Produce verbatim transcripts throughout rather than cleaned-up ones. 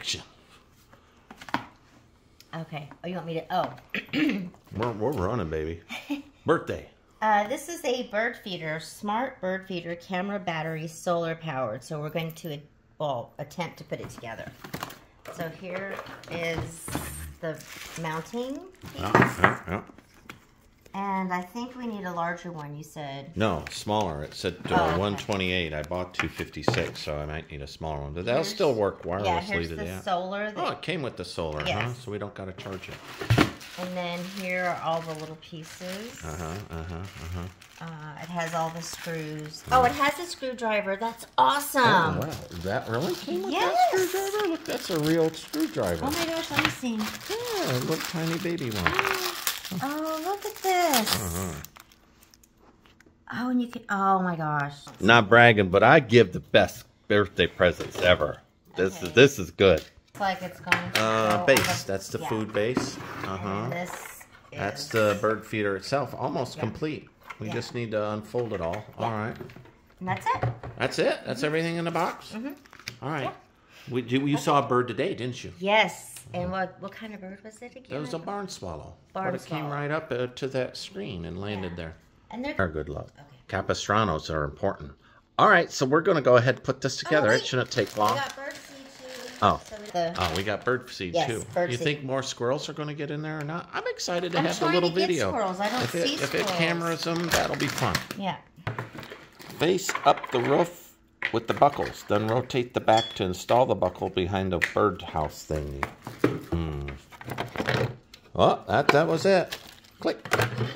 action. Okay. Oh, you want me to? Oh. we're, we're running, baby. Birthday. Uh, this is a bird feeder, smart bird feeder, camera battery, solar powered. So we're going to, well, attempt to put it together. So here is the mounting piece. Yeah, yeah, yeah. And I think we need a larger one, you said. No, smaller. It said uh, oh, okay. one twenty-eight. I bought two fifty-six, so I might need a smaller one. But that'll here's, still work wirelessly yeah, here's to the app. Solar. That, oh, it came with the solar, yes. huh? So we don't got to charge it. And then here are all the little pieces. Uh-huh, uh-huh, uh-huh. Uh, it has all the screws. Oh, it has a screwdriver. That's awesome. Oh, wow. That really came with yes. that screwdriver? Look, that's a real screwdriver. Oh, my gosh. Let me see. Yeah, a little tiny baby one. Oh. Oh, look at this. Uh-huh. Oh, and you can, oh my gosh. Not bragging, but I give the best birthday presents ever. This okay. is this is good. It's like it's going to uh, base. The, that's the yeah. food base. Uh-huh. This is, that's the bird feeder itself. Almost yeah. complete. We yeah. just need to unfold it all. Yeah. All right. And that's it. That's it? That's mm-hmm. everything in the box? Mm-hmm. All right. Yeah. We, you you okay. saw a bird today, didn't you? Yes. And what what kind of bird was it again? It was a barn swallow. Barn but it swallow. Came right up uh, to that screen and landed yeah. there. And they're our good luck. Okay. Capistranos are important. All right, so we're going to go ahead and put this together. Oh, it shouldn't take long. We got bird seed too. Oh, so the... oh we got bird seed yes, too. Bird you seed. Think more squirrels are going to get in there or not? I'm excited to I'm have the little to get video. Squirrels. I don't if see it, squirrels. If it cameras them, that'll be fun. Yeah. Face up the roof with the buckles, then rotate the back to install the buckle behind the birdhouse thingy. Mm. Well, that that was it. Click.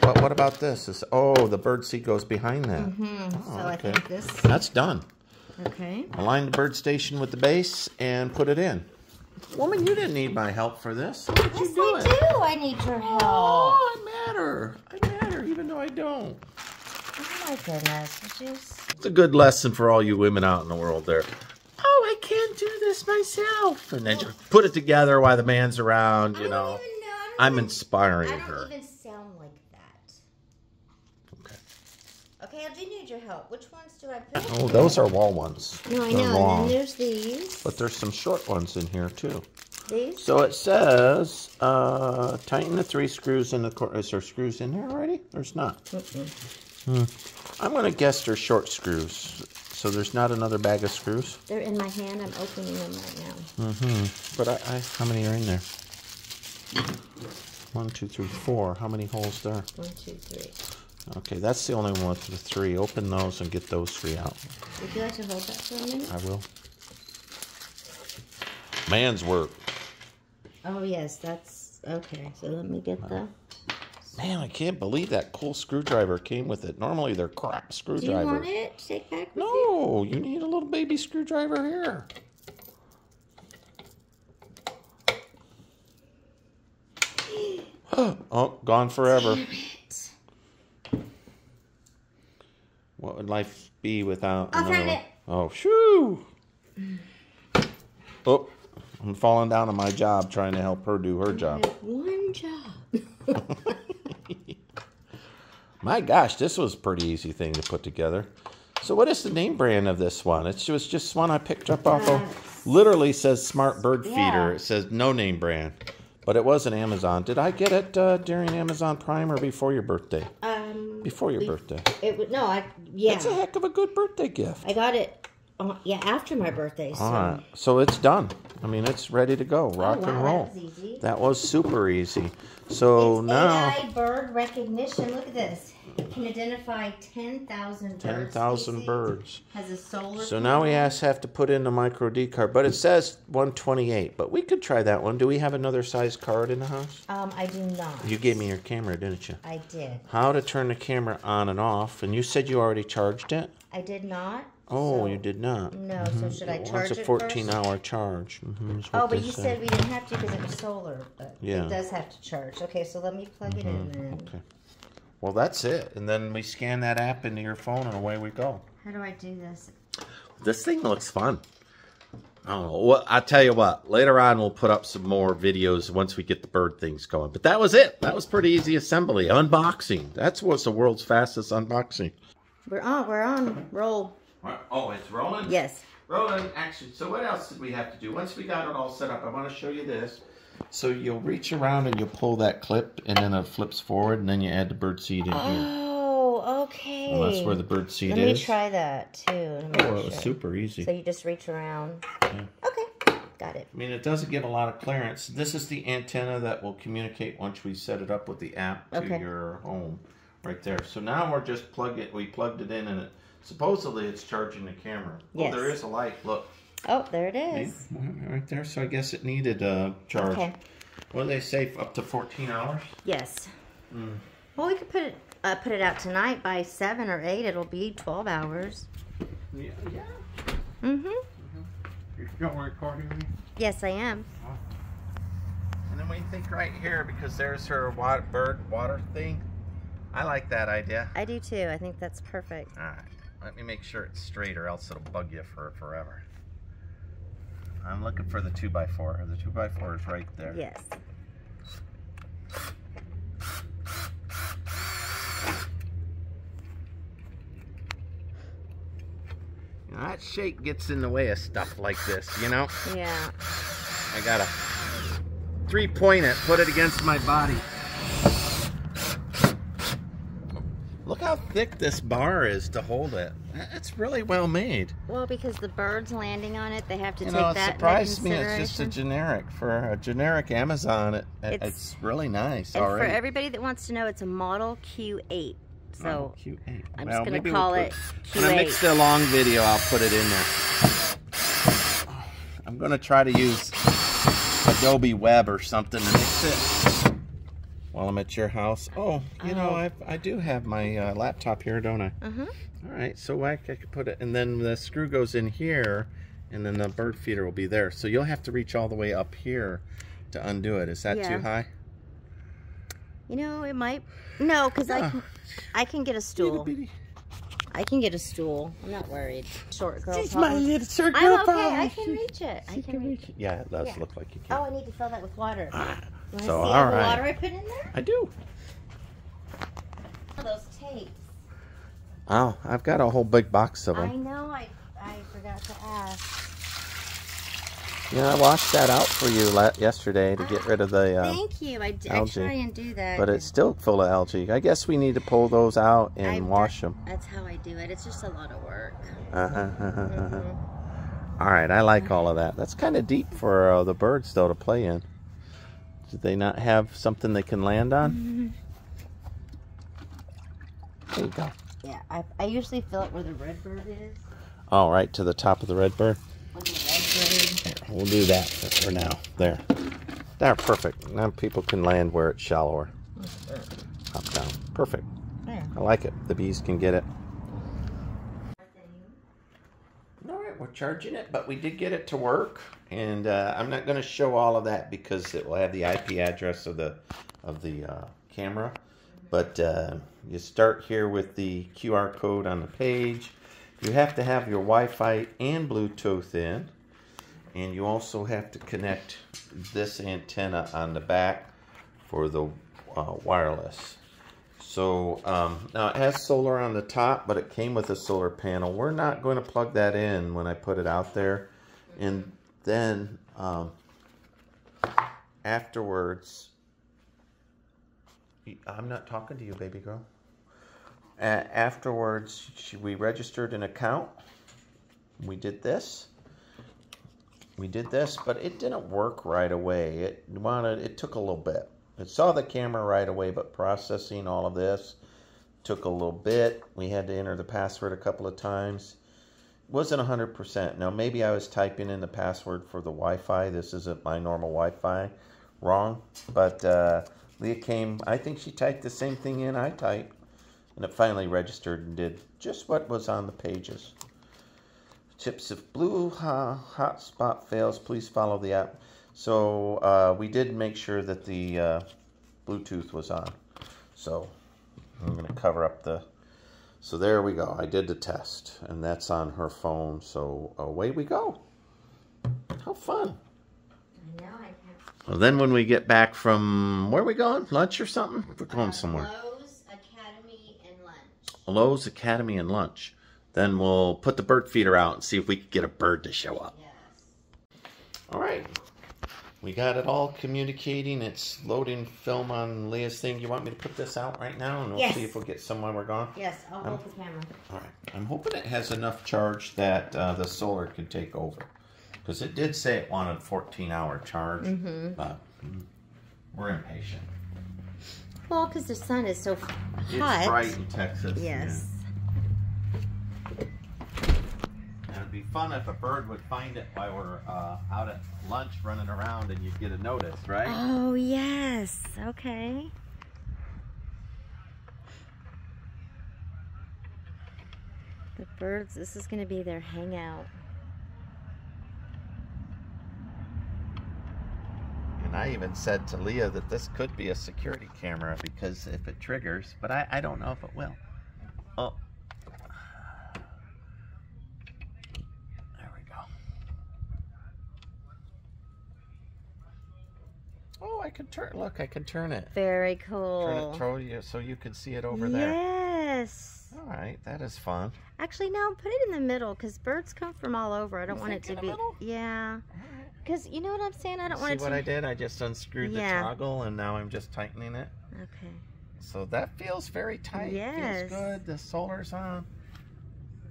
But what about this? It's, oh, the bird seed goes behind that. Mm-hmm. Oh, so okay. I think this. That's done. Okay. Align the bird station with the base and put it in. Woman, you didn't need my help for this. How did yes, you do I it? do. I need your help. Oh, I matter. I matter, even though I don't. Oh my goodness. Just... It's a good lesson for all you women out in the world there. Oh, I can't do this myself. And then you put it together while the man's around, you I know. Don't even know. I don't I'm even, inspiring her. I don't her. even sound like that. Okay. Okay, I do need your help. Which ones do I put? Oh, those are wall ones. No, I they're know. Long. And then there's these. But there's some short ones in here, too. These? So it says, uh, tighten the three screws in the corner. Is there screws in here already? There's not. Mm-mm. Hmm. I'm going to guess they're short screws. So there's not another bag of screws? They're in my hand. I'm opening them right now. Mm-hmm. But I, I, how many are in there? One, two, three, four. How many holes there? One, two, three. Okay, that's the only one with the three. Open those and get those three out. Would you like to hold that for a minute? I will. Man's work. Oh, yes. That's... Okay, so let me get the... Man, I can't believe that cool screwdriver came with it. Normally, they're crap screwdrivers. Do you want it to take back with No, you? you need a little baby screwdriver here. Oh, gone forever. Damn it. What would life be without I'll another one? It. Oh, shoo. Oh, I'm falling down on my job trying to help her do her job. One job. My gosh, this was a pretty easy thing to put together. So what is the name brand of this one? It was just one I picked up off of. Literally says Smart Bird Feeder. Yeah. It says no name brand. But it was an Amazon. Did I get it uh, during Amazon Prime or before your birthday? Um, before your we, birthday. It, no, I, yeah. It's a heck of a good birthday gift. I got it, uh, yeah, after my birthday. So. All right, so it's done. I mean, it's ready to go. Rock oh, wow, and roll. That was easy. That was super easy. So it's now... A I bird recognition. Look at this. It can identify ten thousand birds. ten thousand birds. Has a solar so now we ask, have to put in the micro D card. But it says one twenty-eight. But we could try that one. Do we have another size card in the house? Um, I do not. You gave me your camera, didn't you? I did. How to turn the camera on and off. And you said you already charged it? I did not. Oh, so, you did not. No, mm-hmm. so should I charge it first? It's a fourteen-hour charge. Mm-hmm, oh, but you say. said we didn't have to because it was solar, but yeah. it does have to charge. Okay, so let me plug mm-hmm. it in then. Okay. Well, that's it. And then we scan that app into your phone and away we go. How do I do this? This thing looks fun. I don't know. Well, I'll tell you what. Later on, we'll put up some more videos once we get the bird things going. But that was it. That was pretty easy assembly. Unboxing. That's what's the world's fastest unboxing. We're on. We're on. Roll. Oh, it's rolling? Yes. Rolling, action. So what else did we have to do? Once we got it all set up, I want to show you this. So you'll reach around and you'll pull that clip, and then it flips forward, and then you add the bird seed in oh, here. Oh, okay. Well, that's where the bird seed Let is. Let me try that, too. Oh, sure. It was super easy. So you just reach around. Yeah. Okay, got it. I mean, it doesn't give a lot of clearance. This is the antenna that will communicate once we set it up with the app to okay. your home right there. So now we're just plug it. We plugged it in, and it supposedly it's charging the camera. Well, yes. There is a light. Look. Oh, there it is. Right there. So I guess it needed a charge. Okay. What do they say? Up to fourteen hours? Yes. Mm. Well, we could put it uh, put it out tonight. By seven or eight, it'll be twelve hours. Yeah. Yeah. Mm-hmm. Mm-hmm. You don't want to record me? Yes, I am. Oh. And then we think right here, because there's her water, bird water thing. I like that idea. I do too. I think that's perfect. All right. Let me make sure it's straight, or else it'll bug you for forever. I'm looking for the two by four. The two by four is right there. Yes. You know, that shake gets in the way of stuff like this, you know? Yeah. I gotta three-point it, put it against my body. Look how thick this bar is to hold it. It's really well made. Well, because the birds landing on it, they have to you take know, it that surprised into consideration. Me. It's just a generic for a generic Amazon. It, it's, it's really nice. And already. For everybody that wants to know, it's a Model Q eight. So Model Q eight. I'm well, just going to call we'll put, it Q eight. When I mix the long video, I'll put it in there. I'm going to try to use Adobe Web or something to mix it. While I'm at your house. Oh, you oh. know, I I do have my uh, laptop here, don't I? Uh-huh. All right, so I, I could put it, and then the screw goes in here, and then the bird feeder will be there. So you'll have to reach all the way up here to undo it. Is that yeah. too high? You know, it might. No, because oh. I, can, I can get a stool. Bitty bitty. I can get a stool. I'm not worried. Short girl. She's my little short girl. I'm okay. Problem. I can reach it. I can, can reach it. Yeah, it does yeah. look like you can. Oh, I need to fill that with water. Ah. So, see all right. Water I put in there? I do. Oh, those tapes. Oh, I've got a whole big box of them. I know. I I forgot to ask. Yeah, I washed that out for you yesterday to get rid of the. Uh, Thank you. I, I try and do that. But it's still full of algae. I guess we need to pull those out and I, wash them. That's how I do it. It's just a lot of work. Uh huh. Mm-hmm. All right. I like all of that. That's kind of deep for uh, the birds though to play in. Do they not have something they can land on? Mm-hmm. There you go. Yeah, I, I usually fill it where the red bird is. All right, to the top of the red bird. On the red bird. Here, we'll do that for now. There. There, perfect. Now people can land where it's shallower. Mm-hmm. Up down. Perfect. There. I like it. The bees can get it. We're charging it, but we did get it to work, and uh, I'm not going to show all of that because it will have the I P address of the of the uh, camera. But uh, you start here with the Q R code on the page. You have to have your Wi-Fi and Bluetooth in, and you also have to connect this antenna on the back for the uh, wireless. So um, now it has solar on the top, but it came with a solar panel. We're not going to plug that in when I put it out there. And then um, afterwards, I'm not talking to you, baby girl. Uh, afterwards, we registered an account. We did this. We did this, but it didn't work right away. It wanted. It took a little bit. It saw the camera right away, but processing all of this took a little bit. We had to enter the password a couple of times. It wasn't one hundred percent. Now, maybe I was typing in the password for the Wi-Fi. This isn't my normal Wi-Fi. Wrong. But uh, Leah came. I think she typed the same thing in I typed. And it finally registered and did just what was on the pages. Tips: if blue ha hotspot fails, please follow the app. So uh, we did make sure that the uh, Bluetooth was on. So I'm going to cover up the... So there we go. I did the test. And that's on her phone. So away we go. How fun. I know, I can't. Well, then when we get back from... Where are we going? Lunch or something? We're going uh, somewhere. Lowe's Academy and lunch. Lowe's Academy and lunch. Then we'll put the bird feeder out and see if we can get a bird to show up. Yes. All right. We got it all communicating. It's loading film on Leah's thing. You want me to put this out right now? And we'll yes. see if we'll get somewhere we're going? Yes, I'll hold the camera. All right. I'm hoping it has enough charge that uh, the solar can take over. Because it did say it wanted a fourteen hour charge. Mm-hmm. But we're impatient. Well, because the sun is so hot. It's bright in Texas. Yes. Yeah. Be fun if a bird would find it while we're uh, out at lunch running around and you'd get a notice, right? Oh, yes. Okay. The birds, this is going to be their hangout. And I even said to Leah that this could be a security camera because if it triggers, but I, I don't know if it will. Oh. I could turn. Look, I could turn it. Very cool. Turn it, throw you so you can see it over yes. there. Yes. All right, that is fun. Actually, no, put it in the middle because birds come from all over. I don't you want it to be. Middle? Yeah. Because you know what I'm saying. I don't see want it to. See what I did? I just unscrewed yeah. the toggle and now I'm just tightening it. Okay. So that feels very tight. Yes. Feels good. The solar's on.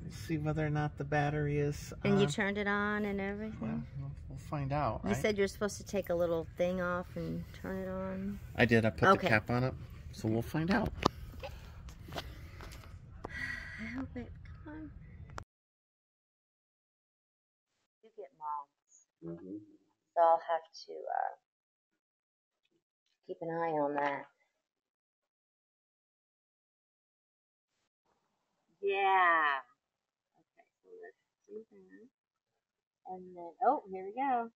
Let's see whether or not the battery is. And uh, you turned it on and everything. Well, well, we'll find out, right? You said you're supposed to take a little thing off and turn it on. I did. I put okay. the cap on it, so we'll find out. I hope it. Come on. You get moths, mm-hmm. so I'll have to uh, keep an eye on that. Yeah. And then, oh, here we go.